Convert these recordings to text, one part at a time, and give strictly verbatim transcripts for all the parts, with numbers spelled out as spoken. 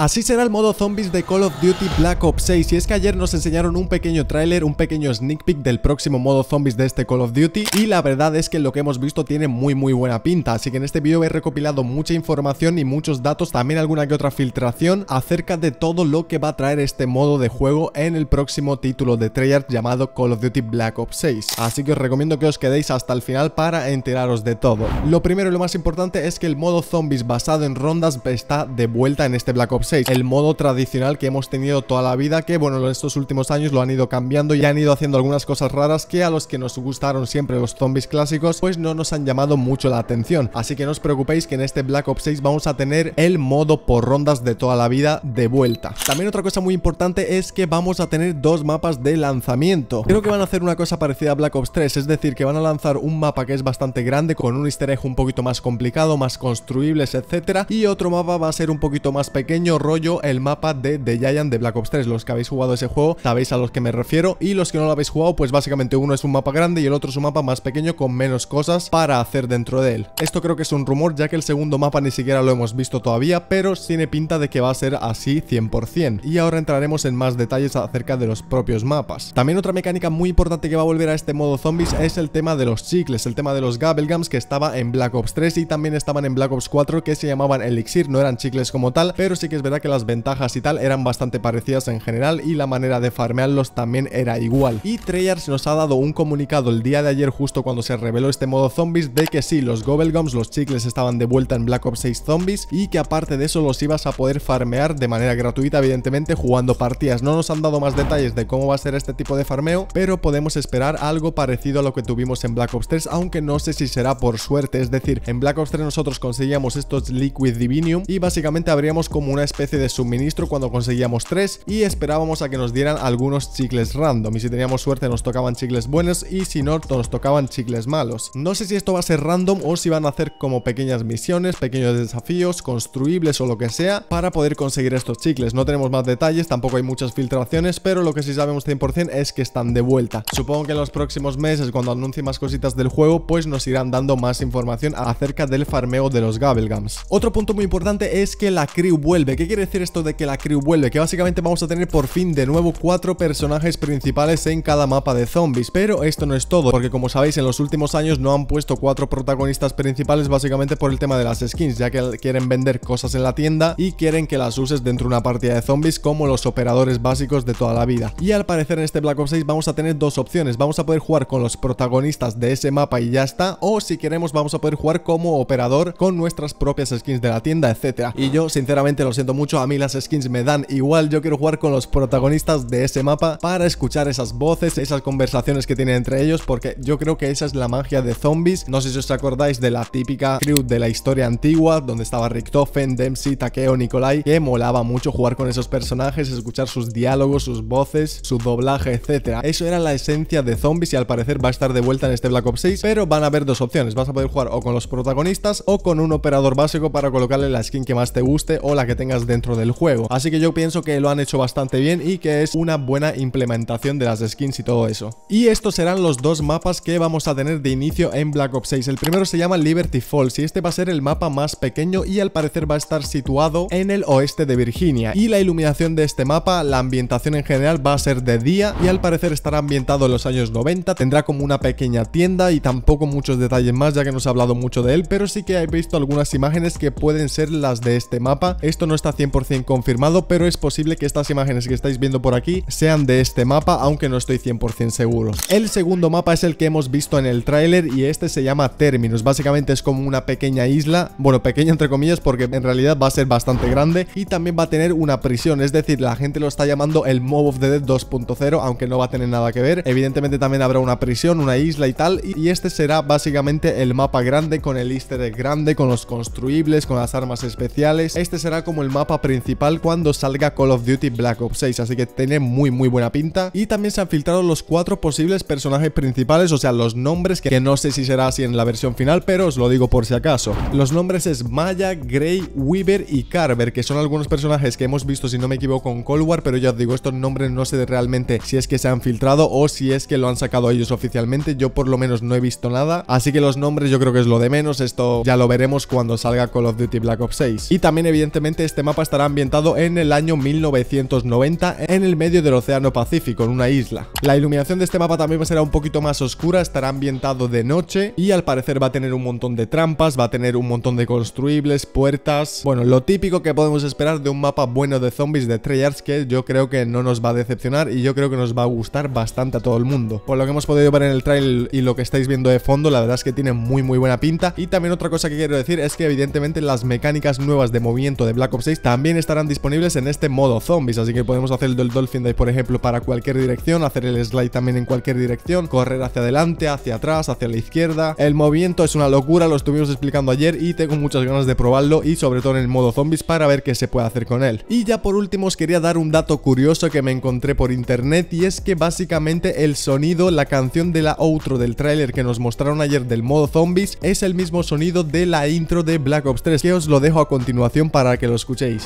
Así será el modo zombies de Call of Duty Black Ops seis, y es que ayer nos enseñaron un pequeño tráiler, un pequeño sneak peek del próximo modo zombies de este Call of Duty, y la verdad es que lo que hemos visto tiene muy muy buena pinta, así que en este vídeo he recopilado mucha información y muchos datos, también alguna que otra filtración acerca de todo lo que va a traer este modo de juego en el próximo título de Treyarch llamado Call of Duty Black Ops seis, así que os recomiendo que os quedéis hasta el final para enteraros de todo. Lo primero y lo más importante es que el modo zombies basado en rondas está de vuelta en este Black Ops seis, el modo tradicional que hemos tenido toda la vida, que bueno, en estos últimos años lo han ido cambiando y han ido haciendo algunas cosas raras que a los que nos gustaron siempre los zombies clásicos pues no nos han llamado mucho la atención, así que no os preocupéis que en este Black Ops seis vamos a tener el modo por rondas de toda la vida de vuelta. También otra cosa muy importante es que vamos a tener dos mapas de lanzamiento. Creo que van a hacer una cosa parecida a Black Ops tres, es decir, que van a lanzar un mapa que es bastante grande con un easter egg un poquito más complicado, más construibles, etcétera, y otro mapa va a ser un poquito más pequeño, rollo el mapa de The Giant de Black Ops tres. Los que habéis jugado ese juego sabéis a los que me refiero, y los que no lo habéis jugado pues básicamente uno es un mapa grande y el otro es un mapa más pequeño con menos cosas para hacer dentro de él. Esto creo que es un rumor, ya que el segundo mapa ni siquiera lo hemos visto todavía, pero tiene pinta de que va a ser así cien por cien, y ahora entraremos en más detalles acerca de los propios mapas. También otra mecánica muy importante que va a volver a este modo zombies es el tema de los chicles, el tema de los GobbleGums, que estaba en Black Ops tres y también estaban en Black Ops cuatro, que se llamaban elixir, no eran chicles como tal, pero sí que es verdad que las ventajas y tal eran bastante parecidas en general, y la manera de farmearlos también era igual. Y Treyarch nos ha dado un comunicado el día de ayer, justo cuando se reveló este modo zombies, de que sí, los GobbleGums, los chicles, estaban de vuelta en Black Ops seis Zombies, y que aparte de eso los ibas a poder farmear de manera gratuita, evidentemente, jugando partidas. No nos han dado más detalles de cómo va a ser este tipo de farmeo, pero podemos esperar algo parecido a lo que tuvimos en Black Ops tres, aunque no sé si será por suerte. Es decir, en Black Ops tres nosotros conseguíamos estos Liquid Divinium y básicamente abríamos como una especie de suministro cuando conseguíamos tres, y esperábamos a que nos dieran algunos chicles random, y si teníamos suerte nos tocaban chicles buenos y si no nos tocaban chicles malos. No sé si esto va a ser random o si van a hacer como pequeñas misiones, pequeños desafíos, construibles o lo que sea, para poder conseguir estos chicles. No tenemos más detalles, tampoco hay muchas filtraciones, pero lo que sí sabemos cien por cien es que están de vuelta. Supongo que en los próximos meses, cuando anuncie más cositas del juego, pues nos irán dando más información acerca del farmeo de los GobbleGums. Otro punto muy importante es que la crew vuelve. ¿Qué quiere decir esto de que la crew vuelve? Que básicamente vamos a tener por fin de nuevo cuatro personajes principales en cada mapa de zombies, pero esto no es todo, porque como sabéis en los últimos años no han puesto cuatro protagonistas principales, básicamente por el tema de las skins, ya que quieren vender cosas en la tienda y quieren que las uses dentro de una partida de zombies como los operadores básicos de toda la vida. Y al parecer en este Black Ops seis vamos a tener dos opciones: vamos a poder jugar con los protagonistas de ese mapa y ya está, o si queremos vamos a poder jugar como operador con nuestras propias skins de la tienda, etcétera. Y yo sinceramente lo siento mucho, a mí las skins me dan igual, yo quiero jugar con los protagonistas de ese mapa para escuchar esas voces, esas conversaciones que tienen entre ellos, porque yo creo que esa es la magia de zombies. No sé si os acordáis de la típica crew de la historia antigua, donde estaba Richtofen, Dempsey, Takeo, Nikolai, que molaba mucho jugar con esos personajes, escuchar sus diálogos, sus voces, su doblaje, etcétera. Eso era la esencia de zombies, y al parecer va a estar de vuelta en este Black Ops seis, pero van a haber dos opciones: vas a poder jugar o con los protagonistas o con un operador básico para colocarle la skin que más te guste o la que tengas dentro del juego. Así que yo pienso que lo han hecho bastante bien y que es una buena implementación de las skins y todo eso. Y estos serán los dos mapas que vamos a tener de inicio en Black Ops seis. El primero se llama Liberty Falls, y este va a ser el mapa más pequeño y al parecer va a estar situado en el oeste de Virginia. Y la iluminación de este mapa, la ambientación en general, va a ser de día y al parecer estará ambientado en los años noventa. Tendrá como una pequeña tienda y tampoco muchos detalles más, ya que no se ha hablado mucho de él, pero sí que he visto algunas imágenes que pueden ser las de este mapa. Esto no está cien por cien confirmado, pero es posible que estas imágenes que estáis viendo por aquí sean de este mapa, aunque no estoy cien por cien seguro. El segundo mapa es el que hemos visto en el tráiler, y este se llama Terminus. Básicamente es como una pequeña isla, bueno, pequeña entre comillas, porque en realidad va a ser bastante grande, y también va a tener una prisión. Es decir, la gente lo está llamando el Mob of the Dead dos punto cero, aunque no va a tener nada que ver. Evidentemente también habrá una prisión, una isla y tal, y este será básicamente el mapa grande, con el easter egg grande, con los construibles, con las armas especiales. Este será como el mapa principal cuando salga Call of Duty Black Ops seis, así que tiene muy muy buena pinta. Y también se han filtrado los cuatro posibles personajes principales, o sea los nombres, que no sé si será así en la versión final, pero os lo digo por si acaso. Los nombres es Maya, Grey, Weaver y Carver, que son algunos personajes que hemos visto, si no me equivoco, en Cold War, pero ya os digo, estos nombres no sé realmente si es que se han filtrado o si es que lo han sacado ellos oficialmente. Yo por lo menos no he visto nada, así que los nombres yo creo que es lo de menos, esto ya lo veremos cuando salga Call of Duty Black Ops seis. Y también evidentemente este mapa mapa estará ambientado en el año mil novecientos noventa en el medio del Océano Pacífico, en una isla. La iluminación de este mapa también será un poquito más oscura, estará ambientado de noche y al parecer va a tener un montón de trampas, va a tener un montón de construibles, puertas... Bueno, lo típico que podemos esperar de un mapa bueno de zombies de Treyarch, que yo creo que no nos va a decepcionar y yo creo que nos va a gustar bastante a todo el mundo. Por lo que hemos podido ver en el trailer y lo que estáis viendo de fondo, la verdad es que tiene muy muy buena pinta. Y también otra cosa que quiero decir es que evidentemente las mecánicas nuevas de movimiento de Black Ops seis también estarán disponibles en este modo zombies, así que podemos hacer el del Dolphin Day por ejemplo para cualquier dirección, hacer el slide también en cualquier dirección, correr hacia adelante, hacia atrás, hacia la izquierda. El movimiento es una locura, lo estuvimos explicando ayer y tengo muchas ganas de probarlo, y sobre todo en el modo zombies para ver qué se puede hacer con él. Y ya por último os quería dar un dato curioso que me encontré por internet, y es que básicamente el sonido, la canción de la outro del tráiler que nos mostraron ayer del modo zombies, es el mismo sonido de la intro de Black Ops tres, que os lo dejo a continuación para que lo escuchéis.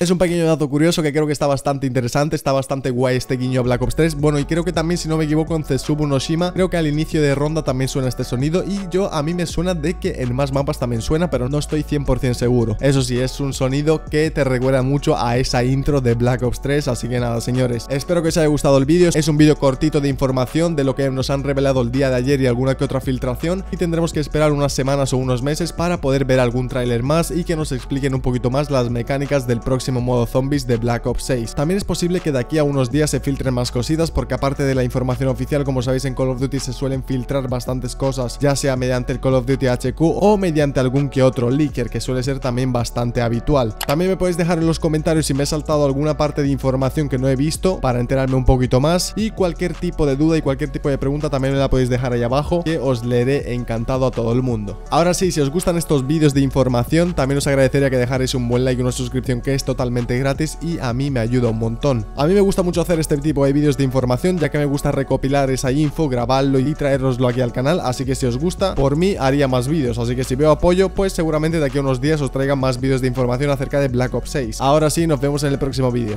Es un pequeño dato curioso que creo que está bastante interesante, está bastante guay este guiño a Black Ops tres. Bueno, y creo que también, si no me equivoco, en Zetsubunoshima, creo que al inicio de ronda también suena este sonido, y yo, a mí me suena de que en más mapas también suena, pero no estoy cien por cien seguro. Eso sí, es un sonido que te recuerda mucho a esa intro de Black Ops tres, así que nada, señores, espero que os haya gustado el vídeo. Es un vídeo cortito de información de lo que nos han revelado el día de ayer y alguna que otra filtración, y tendremos que esperar unas semanas o unos meses para poder ver algún tráiler más y que nos expliquen un poquito más las mecánicas del próximo modo zombies de Black Ops seis. También es posible que de aquí a unos días se filtren más cositas, porque aparte de la información oficial, como sabéis, en Call of Duty se suelen filtrar bastantes cosas, ya sea mediante el Call of Duty H Q o mediante algún que otro leaker, que suele ser también bastante habitual. También me podéis dejar en los comentarios si me he saltado alguna parte de información que no he visto, para enterarme un poquito más, y cualquier tipo de duda y cualquier tipo de pregunta también me la podéis dejar ahí abajo, que os leeré encantado a todo el mundo. Ahora sí, si os gustan estos vídeos de información, también os agradecería que dejarais un buen like y una suscripción, que esto totalmente gratis y a mí me ayuda un montón. A mí me gusta mucho hacer este tipo de vídeos de información, ya que me gusta recopilar esa info, grabarlo y traeroslo aquí al canal, así que si os gusta, por mí haría más vídeos, así que si veo apoyo, pues seguramente de aquí a unos días os traigan más vídeos de información acerca de Black Ops seis. Ahora sí, nos vemos en el próximo vídeo.